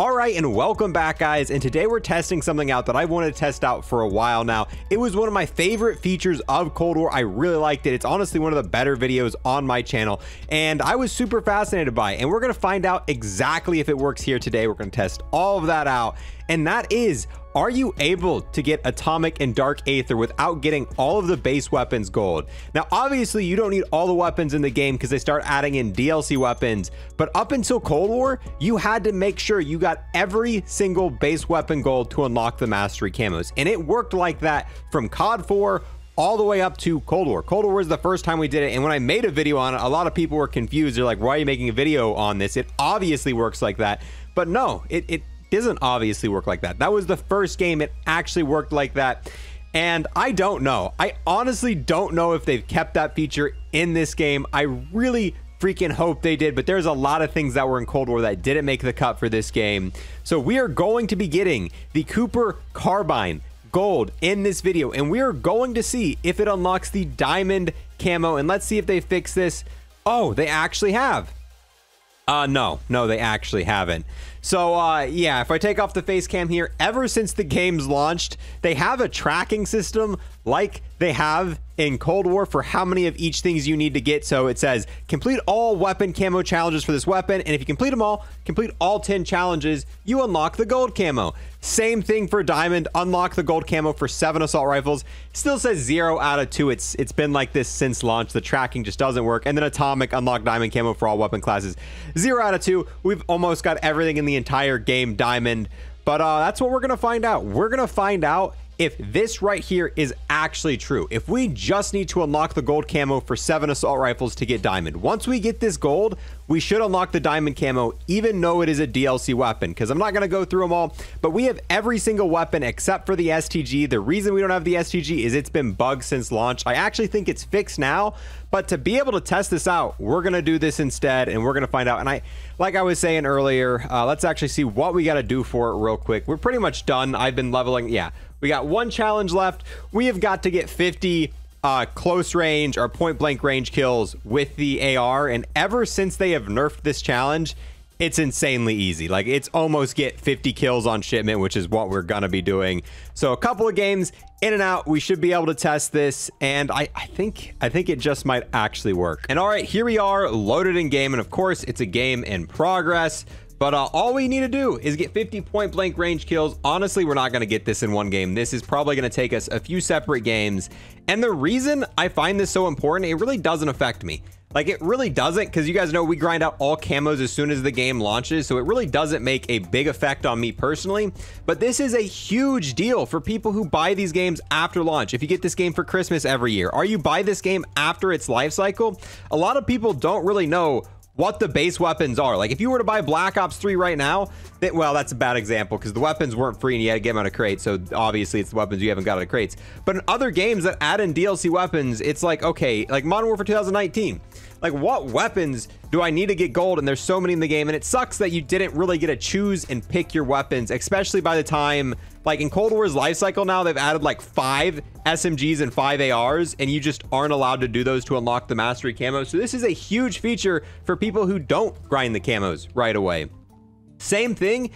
All right, and welcome back, guys. And today we're testing something out that I wanted to test out for a while now. It was one of my favorite features of Cold War. I really liked it. It's honestly one of the better videos on my channel, and I was super fascinated by it. And we're going to find out exactly if it works here today. We're going to test all of that out. And that is, are you able to get Atomic and Dark Aether without getting all of the base weapons gold? Now, obviously, you don't need all the weapons in the game because they start adding in DLC weapons. But up until Cold War, you had to make sure you got every single base weapon gold to unlock the Mastery Camos. And it worked like that from COD 4 all the way up to Cold War. Cold War was the first time we did it, and when I made a video on it, a lot of people were confused. They're like, why are you making a video on this? It obviously works like that. But no, it doesn't obviously work like that. That was the first game it actually worked like that. And I don't know. I honestly don't know if they've kept that feature in this game. I really freaking hope they did, but there's a lot of things that were in Cold War that didn't make the cut for this game. So we are going to be getting the Cooper Carbine gold in this video, and we are going to see if it unlocks the Diamond Camo, and let's see if they fix this. Oh, they actually have. No, they actually haven't. So yeah, if I take off the face cam here, ever since the game's launched, they have a tracking system like they have in Cold War for how many of each things you need to get. So it says, complete all weapon camo challenges for this weapon. And if you complete them all, complete all 10 challenges, you unlock the gold camo. Same thing for Diamond, unlock the gold camo for 7 assault rifles. Still says 0 out of 2. It's been like this since launch. The tracking just doesn't work. And then Atomic, unlock Diamond camo for all weapon classes. 0 out of 2. We've almost got everything in the entire game Diamond, but that's what we're gonna find out. We're gonna find out if this right here is actually true, if we just need to unlock the gold camo for 7 assault rifles to get Diamond. Once we get this gold, we should unlock the Diamond camo, even though it is a DLC weapon, because I'm not going to go through them all, but we have every single weapon except for the STG. The reason we don't have the STG is it's been bugged since launch. I actually think it's fixed now, but to be able to test this out, we're going to do this instead, and we're going to find out. And like I was saying earlier, let's actually see what we got to do for it real quick. We're pretty much done. I've been leveling. Yeah, we got one challenge left. We have got to get 50 close range or point blank range kills with the AR. And ever since they have nerfed this challenge, it's insanely easy. Like, it's almost get 50 kills on shipment, which is what we're going to be doing. So a couple of games in and out, we should be able to test this. And I think it just might actually work. And all right, here we are loaded in game. And of course, it's a game in progress. But all we need to do is get 50 point blank range kills. Honestly, we're not going to get this in one game. This is probably going to take us a few separate games. And the reason I find this so important, it really doesn't affect me. Like, it really doesn't, because you guys know we grind out all camos as soon as the game launches. So it really doesn't make a big effect on me personally. But this is a huge deal for people who buy these games after launch. If you get this game for Christmas every year, or you buy this game after its life cycle, a lot of people don't really know what the base weapons are. Like, if you were to buy Black Ops 3 right now, well, that's a bad example because the weapons weren't free and you had to get them out of crates. So obviously it's the weapons you haven't got out of crates. But in other games that add in DLC weapons, it's like, okay, like Modern Warfare 2019, like, what weapons do I need to get gold? And there's so many in the game, and it sucks that you didn't really get to choose and pick your weapons, especially by the time, like, in Cold War's life cycle now, they've added like 5 SMGs and 5 ARs, and you just aren't allowed to do those to unlock the Mastery Camo. So this is a huge feature for people who don't grind the camos right away. Same thing,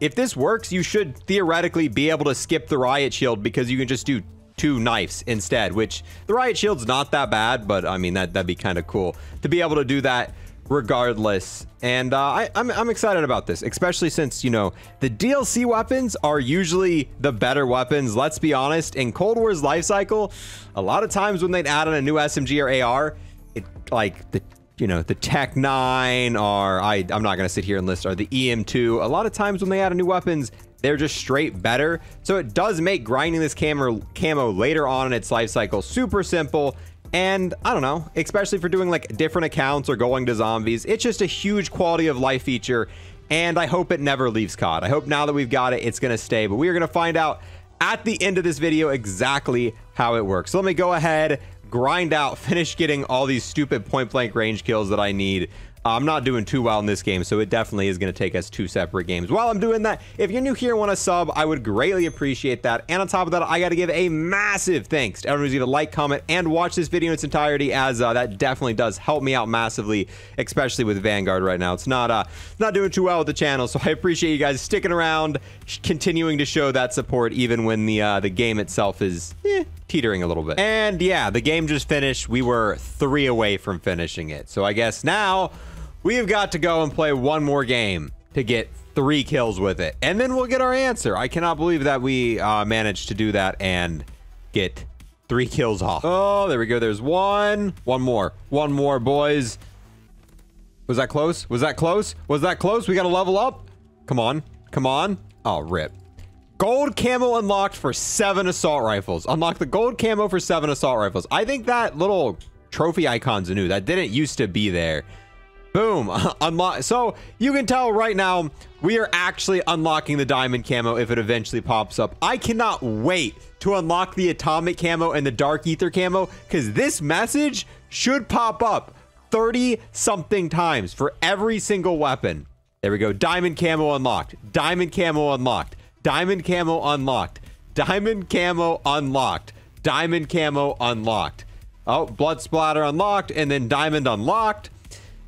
if this works, you should theoretically be able to skip the riot shield because you can just do 2 knives instead, which the riot shield's not that bad, but I mean, that'd be kind of cool to be able to do that regardless. And I'm excited about this, especially since, you know, the DLC weapons are usually the better weapons. Let's be honest, in Cold War's life cycle, a lot of times when they'd add in a new SMG or AR, it, like, the, you know, the Tech 9, or I'm not going to sit here and list, or the EM2, a lot of times when they add a new weapons, they're just straight better. So it does make grinding this camo later on in its life cycle super simple. And I don't know, especially for doing like different accounts or going to zombies, it's just a huge quality of life feature. And I hope it never leaves COD. I hope now that we've got it, it's going to stay. But we are going to find out at the end of this video exactly how it works. So let me go ahead, grind out, finish getting all these stupid point blank range kills that I need. I'm not doing too well in this game, so it definitely is going to take us two separate games. While I'm doing that, if you're new here and want to sub, I would greatly appreciate that. And on top of that, I got to give a massive thanks to everyone who's either like, comment, and watch this video in its entirety, as that definitely does help me out massively, especially with Vanguard right now. It's not doing too well with the channel, so I appreciate you guys sticking around, continuing to show that support even when the game itself is teetering a little bit. And yeah, the game just finished. We were 3 away from finishing it, so I guess now we've got to go and play one more game to get 3 kills with it, and then we'll get our answer. I cannot believe that we managed to do that and get 3 kills off. Oh, there we go. There's one more, boys. Was that close? Was that close? Was that close? We gotta level up. Come on, come on. Oh, rip. Gold camo unlocked for 7 assault rifles. Unlock the gold camo for 7 assault rifles. I think that little trophy icon's new. That didn't used to be there. Boom. Unlock. So you can tell right now we are actually unlocking the diamond camo if it eventually pops up. I cannot wait to unlock the atomic camo and the dark aether camo, because this message should pop up 30 something times for every single weapon. There we go. Diamond camo unlocked. Diamond camo unlocked. Diamond camo unlocked. Diamond camo unlocked. Diamond camo unlocked. Oh, blood splatter unlocked, and then diamond unlocked,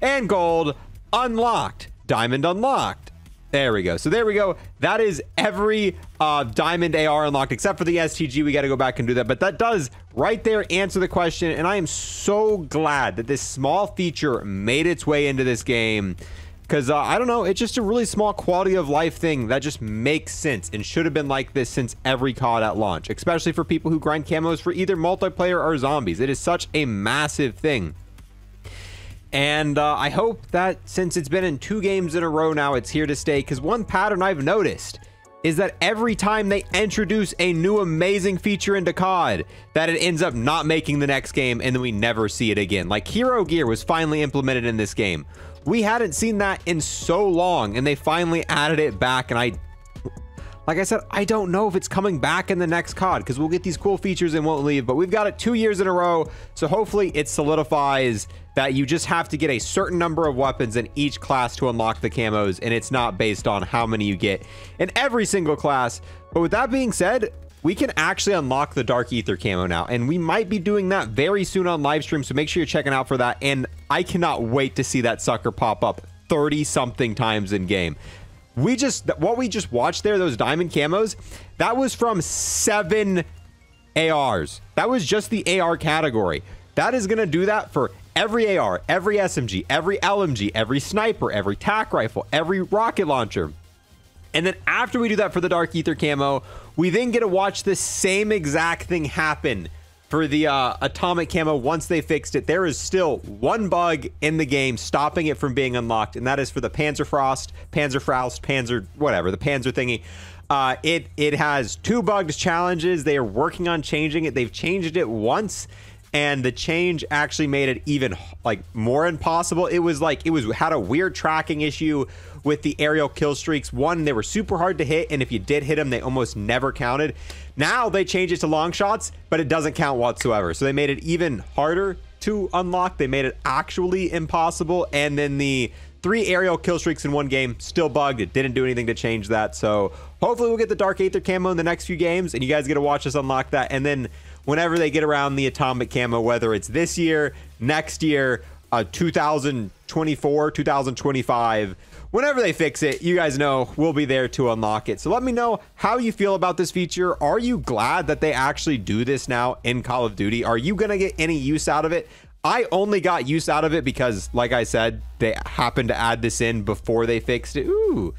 and gold unlocked. Diamond unlocked. There we go. So there we go. That is every diamond AR unlocked, except for the STG. We got to go back and do that, but that does right there answer the question. And I am so glad that this small feature made its way into this game, because I don't know, it's just a really small quality of life thing that just makes sense and should have been like this since every COD at launch, especially for people who grind camos for either multiplayer or zombies. It is such a massive thing. And I hope that since it's been in 2 games in a row now, it's here to stay, because one pattern I've noticed is that every time they introduce a new amazing feature into COD, that it ends up not making the next game, and then we never see it again. Like Hero Gear was finally implemented in this game. We hadn't seen that in so long, and they finally added it back. And like I said, I don't know if it's coming back in the next COD, because we'll get these cool features and won't leave, but we've got it 2 years in a row. So hopefully it solidifies that you just have to get a certain number of weapons in each class to unlock the camos, and it's not based on how many you get in every single class. But with that being said, we can actually unlock the dark aether camo now, and we might be doing that very soon on live stream, so make sure you're checking out for that. And I cannot wait to see that sucker pop up 30 something times in game. We just, what we just watched there, those diamond camos, that was from 7 ARs. That was just the AR category. That is going to do that for every AR, every SMG, every LMG, every sniper, every tac rifle, every rocket launcher. And then after we do that for the dark aether camo, we then get to watch the same exact thing happen for the atomic camo. Once they fixed it, there is still one bug in the game stopping it from being unlocked, and that is for the Panzer thingy. It has 2 bugged challenges. They are working on changing it. They've changed it once, and the change actually made it even like more impossible. It was like had a weird tracking issue with the aerial kill streaks. One, they were super hard to hit, and if you did hit them, they almost never counted. Now they change it to long shots, but it doesn't count whatsoever. So they made it even harder to unlock. They made it actually impossible. And then the 3 aerial kill streaks in one game still bugged. It didn't do anything to change that. So hopefully we'll get the dark aether camo in the next few games, and you guys get to watch us unlock that. And then whenever they get around the atomic camo, whether it's this year, next year, 2024, 2025, whenever they fix it, you guys know we'll be there to unlock it. So let me know how you feel about this feature. Are you glad that they actually do this now in Call of Duty? Are you going to get any use out of it? I only got use out of it because, like I said, they happened to add this in before they fixed it. Ooh.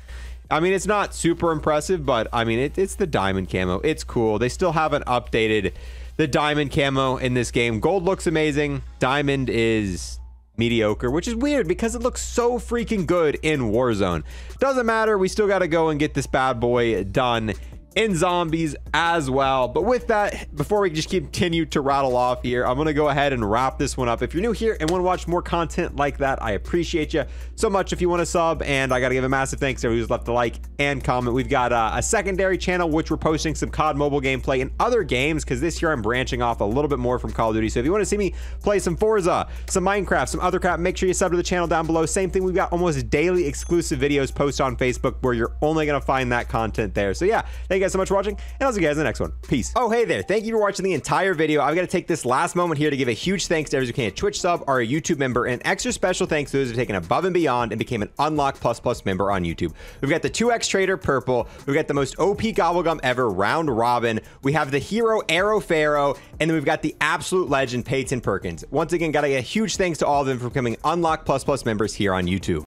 I mean, it's not super impressive, but I mean, it's the diamond camo. It's cool. They still haven't updated the diamond camo in this game. Gold looks amazing. Diamond is mediocre, which is weird because it looks so freaking good in Warzone. Doesn't matter. We still got to go and get this bad boy done in zombies as well. But with that, before we just continue to rattle off here, I'm gonna go ahead and wrap this one up. If you're new here and want to watch more content like that, I appreciate you so much if you want to sub, and I gotta give a massive thanks to everyone who's left a like and comment. We've got a secondary channel which we're posting some COD mobile gameplay and other games, because this year I'm branching off a little bit more from Call of Duty. So if you want to see me play some Forza, some Minecraft, some other crap, make sure you sub to the channel down below. Same thing, we've got almost daily exclusive videos posted on Facebook where you're only going to find that content there. So yeah, thank you guys so much for watching, and I'll see you guys in the next one. Peace. Oh, hey there, thank you for watching the entire video. I've got to take this last moment here to give a huge thanks to everyone who became a Twitch sub or a YouTube member, and extra special thanks to those who have taken above and beyond and became an Unlock Plus Plus member on YouTube. We've got the 2X Trader Purple, we've got the most OP Gobblegum ever, Round Robin, we have the hero Arrow Pharaoh, and then we've got the absolute legend Peyton Perkins. Once again, got to get a huge thanks to all of them for becoming Unlock Plus Plus members here on YouTube.